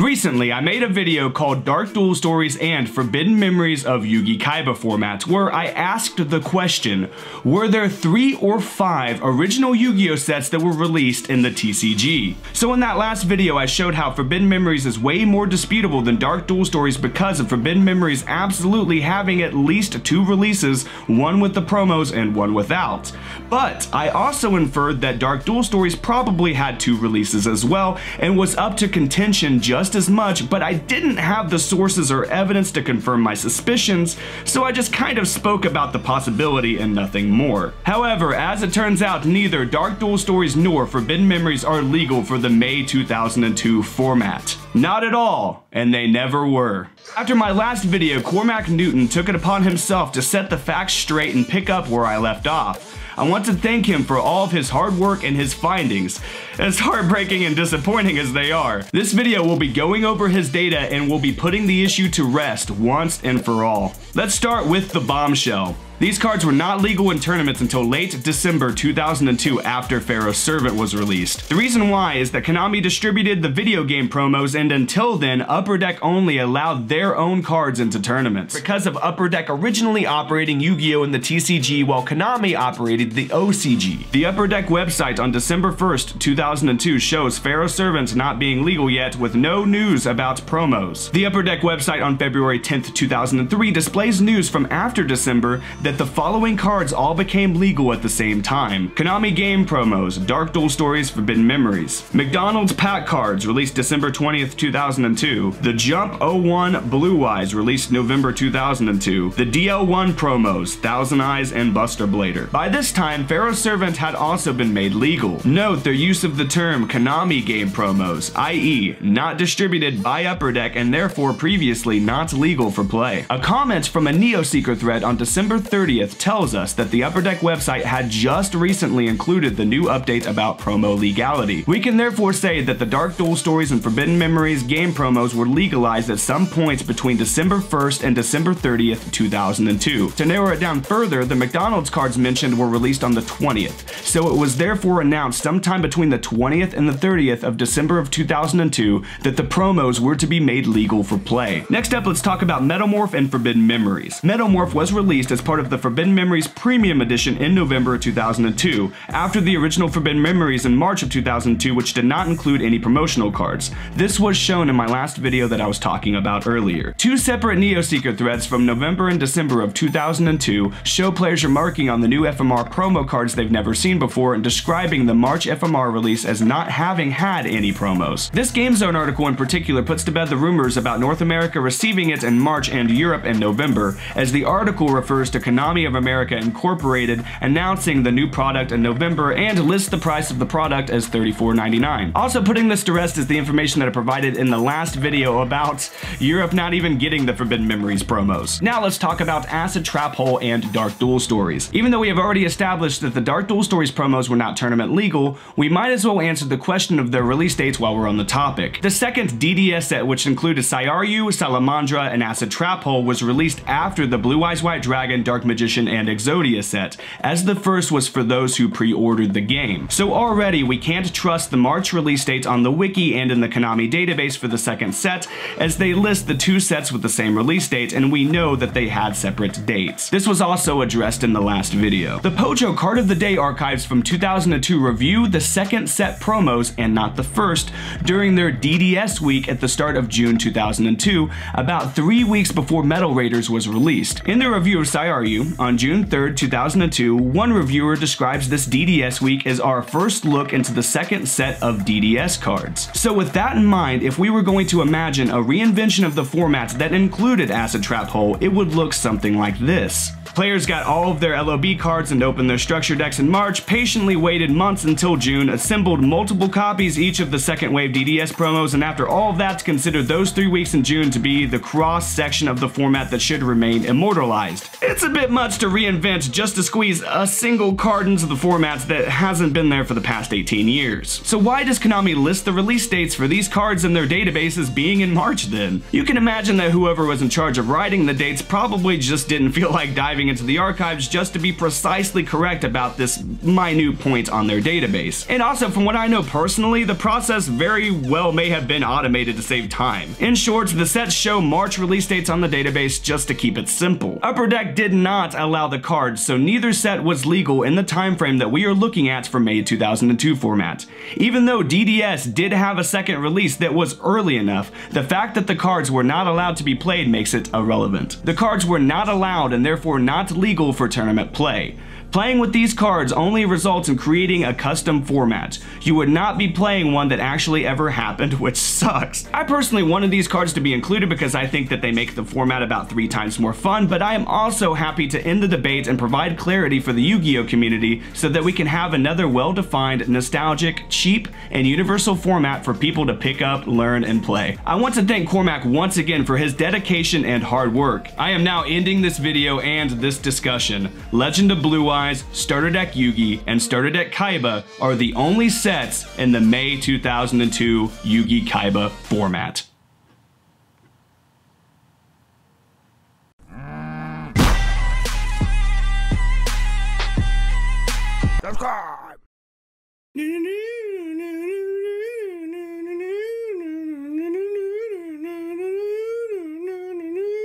Recently, I made a video called Dark Duel Stories and Forbidden Memories of Yugi Kaiba Formats, where I asked the question, were there 3 or 5 original Yu-Gi-Oh! Sets that were released in the TCG? So in that last video, I showed how Forbidden Memories is way more disputable than Dark Duel Stories because of Forbidden Memories absolutely having at least 2 releases, one with the promos and one without. But I also inferred that Dark Duel Stories probably had 2 releases as well and was up to contention just as much, but I didn't have the sources or evidence to confirm my suspicions, so I just kind of spoke about the possibility and nothing more. However, as it turns out, neither Dark Duel Stories nor Forbidden Memories are legal for the May 2002 format. Not at all, and they never were. After my last video, Cormac Newton took it upon himself to set the facts straight and pick up where I left off. I want to thank him for all of his hard work and his findings, as heartbreaking and disappointing as they are. This video will be going over his data and will be putting the issue to rest once and for all. Let's start with the bombshell. These cards were not legal in tournaments until late December 2002 after Pharaoh Servant was released. The reason why is that Konami distributed the video game promos, and until then, Upper Deck only allowed their own cards into tournaments. Because of Upper Deck originally operating Yu-Gi-Oh! In the TCG while Konami operated the OCG. The Upper Deck website on December 1st, 2002 shows Pharaoh Servant not being legal yet with no news about promos. The Upper Deck website on February 10th, 2003 displays news from after December that the following cards all became legal at the same time. Konami Game Promos, Dark Duel Stories, Forbidden Memories. McDonald's Pack Cards, released December 20th, 2002. The Jump 01 Blue Eyes, released November 2002. The DL1 Promos, Thousand Eyes and Buster Blader. By this time, Pharaoh Servant had also been made legal. Note their use of the term Konami Game Promos, i.e. not distributed by Upper Deck and therefore previously not legal for play. A comment from a Neo Seeker thread on December 30th tells us that the Upper Deck website had just recently included the new update about promo legality. We can therefore say that the Dark Duel Stories and Forbidden Memories game promos were legalized at some points between December 1st and December 30th, 2002. To narrow it down further, the McDonald's cards mentioned were released on the 20th, so it was therefore announced sometime between the 20th and the 30th of December of 2002 that the promos were to be made legal for play. Next up, let's talk about Metamorph and Forbidden Memories. Metamorph was released as part of the Forbidden Memories Premium Edition in November 2002, after the original Forbidden Memories in March of 2002, which did not include any promotional cards. This was shown in my last video that I was talking about earlier. 2 separate Neo Seeker threads from November and December of 2002 show players remarking on the new FMR promo cards they've never seen before and describing the March FMR release as not having had any promos. This GameZone article in particular puts to bed the rumors about North America receiving it in March and Europe in November, as the article refers to Konami of America Incorporated announcing the new product in November and lists the price of the product as $34.99. Also putting this to rest is the information that I provided in the last video about Europe not even getting the Forbidden Memories promos. Now let's talk about Acid Trap Hole and Dark Duel Stories. Even though we have already established that the Dark Duel Stories promos were not tournament legal, we might as well answer the question of their release dates while we're on the topic. The second DDS set, which included Sayaryu, Salamandra, and Acid Trap Hole, was released after the Blue Eyes White Dragon, Dark Magician, and Exodia set, as the first was for those who pre-ordered the game. So already we can't trust the March release dates on the wiki and in the Konami database for the second set, as they list the 2 sets with the same release date, and we know that they had separate dates. This was also addressed in the last video. The Pojo Card of the Day archives from 2002 review the second set promos, and not the first, during their DDS week at the start of June 2002, about 3 weeks before Metal Raiders was released. In their review of Sayaryu, on June 3rd, 2002, one reviewer describes this DDS week as our first look into the second set of DDS cards. So with that in mind, if we were going to imagine a reinvention of the format that included Acid Trap Hole, it would look something like this. Players got all of their LOB cards and opened their structure decks in March, patiently waited months until June, assembled multiple copies each of the second wave DDS promos, and after all of that, considered those 3 weeks in June to be the cross-section of the format that should remain immortalized. It's a bit much to reinvent just to squeeze a single card into the formats that hasn't been there for the past 18 years. So why does Konami list the release dates for these cards in their databases being in March then? You can imagine that whoever was in charge of writing the dates probably just didn't feel like diving diving into the archives just to be precisely correct about this minute point on their database. And also, from what I know personally, the process very well may have been automated to save time. In short, the sets show March release dates on the database just to keep it simple. Upper Deck did not allow the cards, so neither set was legal in the time frame that we are looking at for May 2002 format. Even though DDS did have a second release that was early enough, the fact that the cards were not allowed to be played makes it irrelevant. The cards were not allowed and therefore not legal for tournament play. Playing with these cards only results in creating a custom format. You would not be playing one that actually ever happened, which sucks. I personally wanted these cards to be included because I think that they make the format about 3 times more fun, but I am also happy to end the debate and provide clarity for the Yu-Gi-Oh! Community so that we can have another well-defined, nostalgic, cheap, and universal format for people to pick up, learn, and play. I want to thank Cormac once again for his dedication and hard work. I am now ending this video and this discussion. Legend of Blue Eyes, Starter Deck Yugi, and Starter Deck Kaiba are the only sets in the May 2002 Yugi Kaiba format. Subscribe!